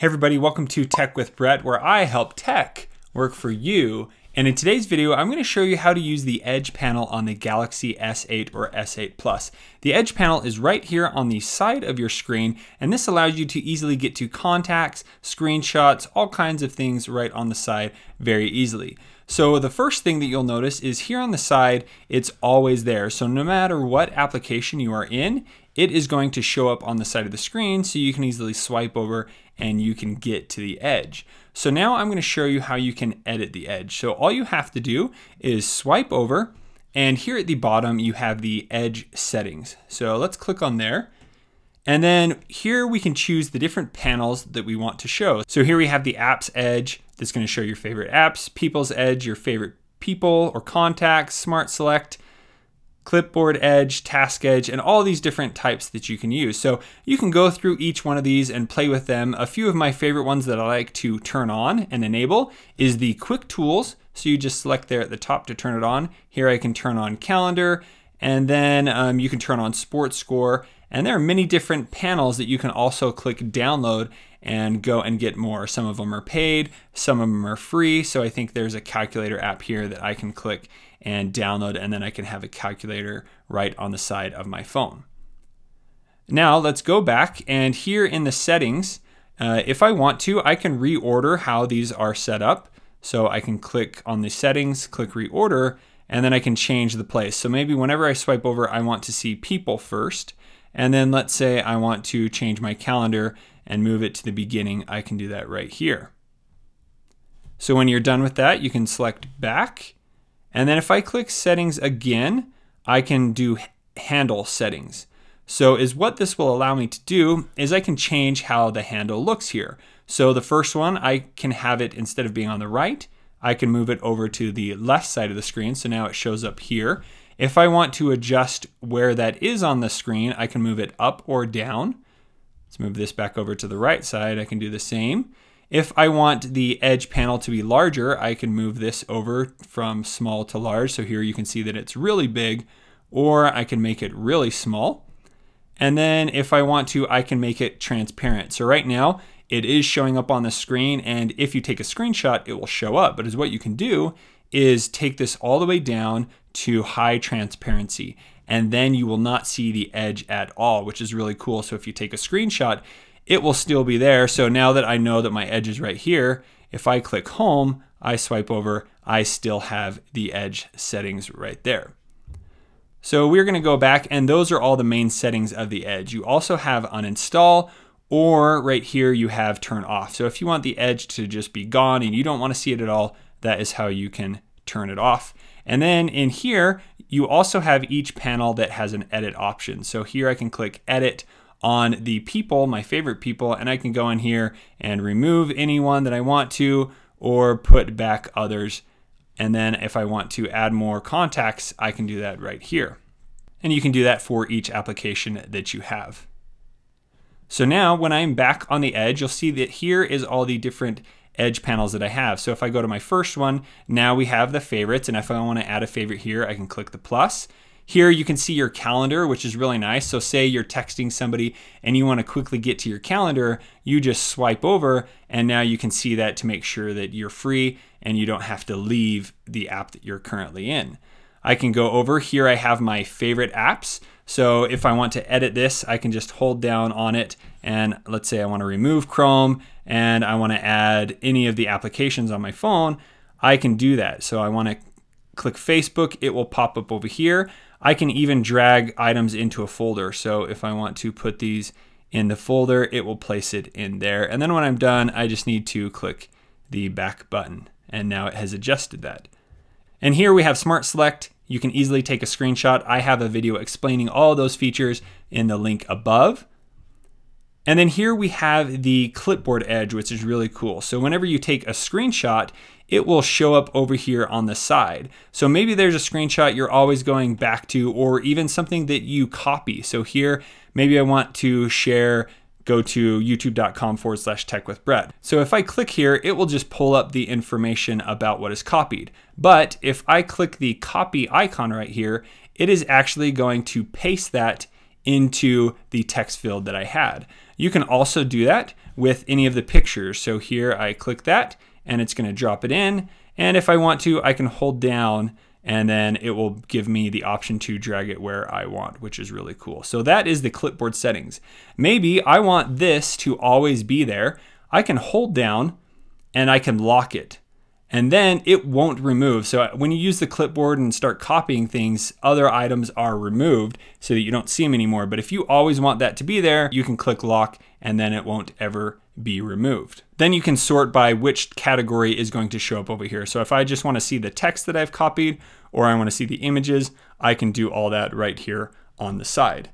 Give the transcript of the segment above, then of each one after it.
Hey everybody, welcome to Tech with Brett, where I help tech work for you. And in today's video, I'm going to show you how to use the edge panel on the Galaxy S8 or S8+. The edge panel is right here on the side of your screen, and this allows you to easily get to contacts, screenshots, all kinds of things right on the side very easily. So the first thing that you'll notice is here on the side, it's always there. So no matter what application you are in, it is going to show up on the side of the screen so you can easily swipe over and you can get to the edge. So now I'm going to show you how you can edit the edge. So all you have to do is swipe over, and here at the bottom you have the edge settings. So let's click on there. And then here we can choose the different panels that we want to show. So here we have the apps edge that's going to show your favorite apps, people's edge, your favorite people or contacts, smart select, clipboard edge, task edge, and all these different types that you can use. So you can go through each one of these and play with them. A few of my favorite ones that I like to turn on and enable is the quick tools. So you just select there at the top to turn it on. Here I can turn on calendar, and then you can turn on sports score. And there are many different panels that you can also click download and go and get more. Some of them are paid, some of them are free. So I think there's a calculator app here that I can click and download, and then I can have a calculator right on the side of my phone. Now let's go back, and here in the settings, if I want to, I can reorder how these are set up. So I can click on the settings, click reorder, and then I can change the place. So maybe whenever I swipe over, I want to see people first. And then let's say I want to change my calendar and move it to the beginning. I can do that right here. So when you're done with that, you can select back. And then if I click settings again, I can do handle settings. So is what this will allow me to do is I can change how the handle looks here. So the first one, I can have it, instead of being on the right, I can move it over to the left side of the screen. So now it shows up here. If I want to adjust where that is on the screen, I can move it up or down. Let's move this back over to the right side. I can do the same. If I want the edge panel to be larger, I can move this over from small to large. So here you can see that it's really big, or I can make it really small. And then if I want to, I can make it transparent. So right now it is showing up on the screen, and if you take a screenshot, it will show up. But what you can do is take this all the way down to high transparency, and then you will not see the edge at all, which is really cool. So if you take a screenshot, it will still be there. So now that I know that my edge is right here, if I click home, I swipe over, I still have the edge settings right there. So we're gonna go back, and those are all the main settings of the edge. You also have uninstall, or right here you have turn off. So if you want the edge to just be gone and you don't wanna see it at all, that is how you can turn it off. And then in here, you also have each panel that has an edit option. So here I can click edit on the people, my favorite people, and I can go in here and remove anyone that I want to, or put back others. And then if I want to add more contacts, I can do that right here. And you can do that for each application that you have. So now when I'm back on the edge, you'll see that here is all the different edge panels that I have. So if I go to my first one, now we have the favorites, and if I want to add a favorite here, I can click the plus. Here you can see your calendar, which is really nice. So say you're texting somebody and you want to quickly get to your calendar, you just swipe over, and now you can see that to make sure that you're free and you don't have to leave the app that you're currently in. I can go over here, I have my favorite apps. So if I want to edit this, I can just hold down on it, and let's say I want to remove Chrome and I want to add any of the applications on my phone, I can do that. So I want to click Facebook, it will pop up over here. I can even drag items into a folder. So if I want to put these in the folder, it will place it in there. And then when I'm done, I just need to click the back button, and now it has adjusted that. And here we have Smart Select. You can easily take a screenshot. I have a video explaining all those features in the link above. And then here we have the clipboard edge, which is really cool. So whenever you take a screenshot, it will show up over here on the side. So maybe there's a screenshot you're always going back to, or even something that you copy. So here, maybe I want to share, go to youtube.com/techwithbrett. So if I click here, it will just pull up the information about what is copied. But if I click the copy icon right here, it is actually going to paste that into the text field that I had. You can also do that with any of the pictures. So here I click that and it's going to drop it in. And if I want to, I can hold down and then it will give me the option to drag it where I want, which is really cool. So that is the clipboard settings. Maybe I want this to always be there. I can hold down and I can lock it, and then it won't remove. So when you use the clipboard and start copying things, other items are removed so that you don't see them anymore. But if you always want that to be there, you can click lock and then it won't ever be removed. Then you can sort by which category is going to show up over here. So if I just want to see the text that I've copied, or I want to see the images, I can do all that right here on the side.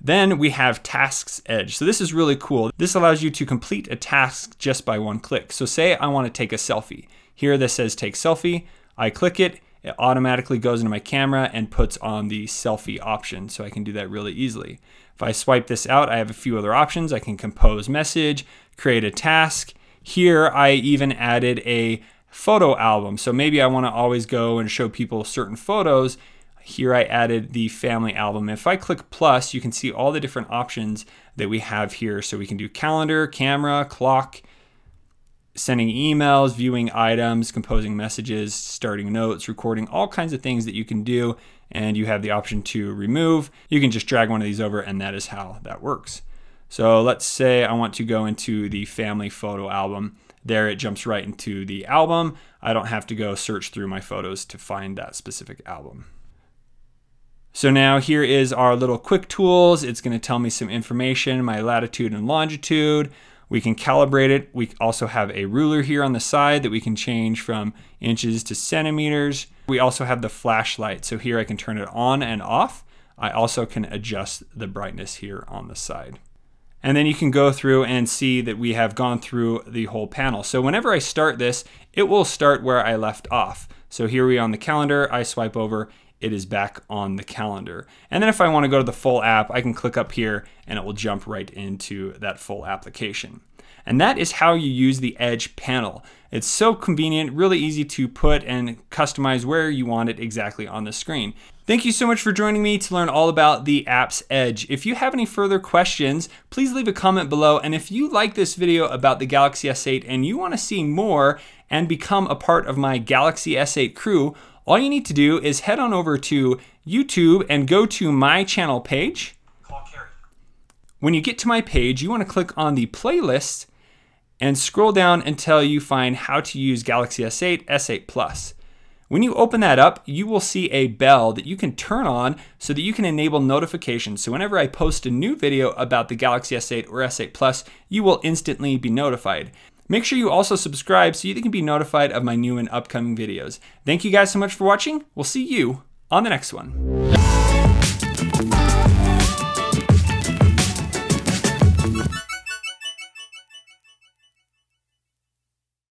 Then we have Tasks Edge. So this is really cool. This allows you to complete a task just by one click. So say I want to take a selfie. Here this says take selfie. I click it, it automatically goes into my camera and puts on the selfie option. So I can do that really easily. If I swipe this out, I have a few other options. I can compose message, create a task. Here I even added a photo album. So maybe I want to always go and show people certain photos. Here I added the family album. If I click plus, you can see all the different options that we have here. So we can do calendar, camera, clock, sending emails, viewing items, composing messages, starting notes, recording, all kinds of things that you can do. And you have the option to remove. You can just drag one of these over and that is how that works. So let's say I want to go into the family photo album. There it jumps right into the album. I don't have to go search through my photos to find that specific album. So now here is our little quick tools. It's going to tell me some information, my latitude and longitude. We can calibrate it. We also have a ruler here on the side that we can change from inches to centimeters. We also have the flashlight. So here I can turn it on and off. I also can adjust the brightness here on the side. And then you can go through and see that we have gone through the whole panel. So whenever I start this, it will start where I left off. So here we are on the calendar, I swipe over, it is back on the calendar. And then if I want to go to the full app, I can click up here and it will jump right into that full application. And that is how you use the Edge panel. It's so convenient, really easy to put and customize where you want it exactly on the screen. Thank you so much for joining me to learn all about the App's Edge. If you have any further questions, please leave a comment below. And if you like this video about the Galaxy S8 and you want to see more and become a part of my Galaxy S8 crew, all you need to do is head on over to YouTube and go to my channel page. When you get to my page, you want to click on the playlist and scroll down until you find how to use Galaxy S8, S8+. When you open that up, you will see a bell that you can turn on so that you can enable notifications. So whenever I post a new video about the Galaxy S8 or S8+, you will instantly be notified. Make sure you also subscribe so you can be notified of my new and upcoming videos. Thank you guys so much for watching. We'll see you on the next one.